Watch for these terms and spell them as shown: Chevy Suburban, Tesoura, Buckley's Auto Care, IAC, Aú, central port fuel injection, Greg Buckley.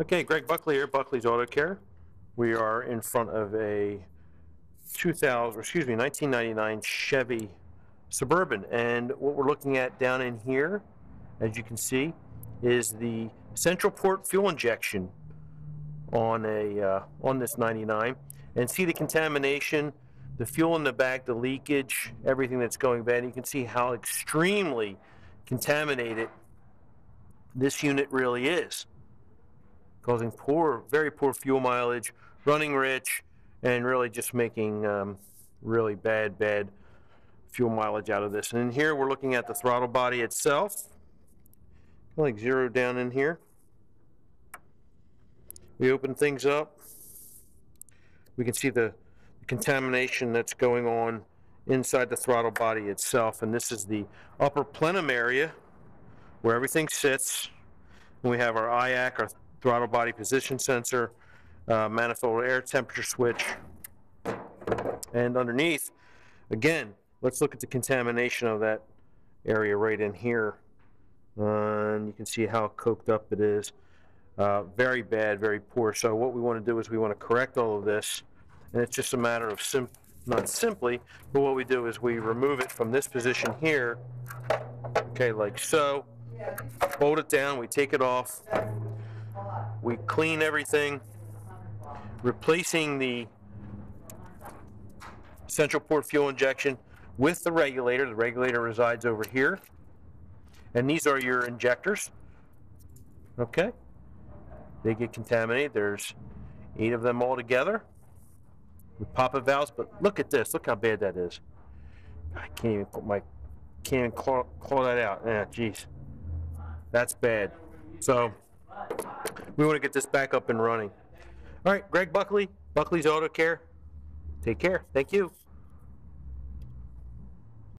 Okay, Greg Buckley here, Buckley's Auto Care. We are in front of a 1999 Chevy Suburban, and what we're looking at down in here, as you can see, is the central port fuel injection on this 99, and see the contamination, the fuel in the back, the leakage, everything that's going bad. You can see how extremely contaminated this unit really is, causing poor, very poor fuel mileage, running rich, and really just making really bad fuel mileage out of this. And in here, we're looking at the throttle body itself. Like zero down in here. We open things up. We can see the contamination that's going on inside the throttle body itself, and this is the upper plenum area where everything sits. And we have our IAC, our throttle body position sensor, manifold air temperature switch, and underneath, again, let's look at the contamination of that area right in here, and you can see how coked up it is. Very bad, very poor. So what we want to do is we want to correct all of this, and it's just a matter of not simply, but what we do is we remove it from this position here, okay, like so, bolt it down, we take it off, we clean everything, replacing the central port fuel injection with the regulator. The regulator resides over here, and these are your injectors, okay? They get contaminated. There's 8 of them all together with pop-up valves, but look at this. Look how bad that is. I can't even put my, can't even claw that out. Yeah, geez, that's bad. So we want to get this back up and running. All right, Greg Buckley, Buckley's Auto Care. Take care. Thank you.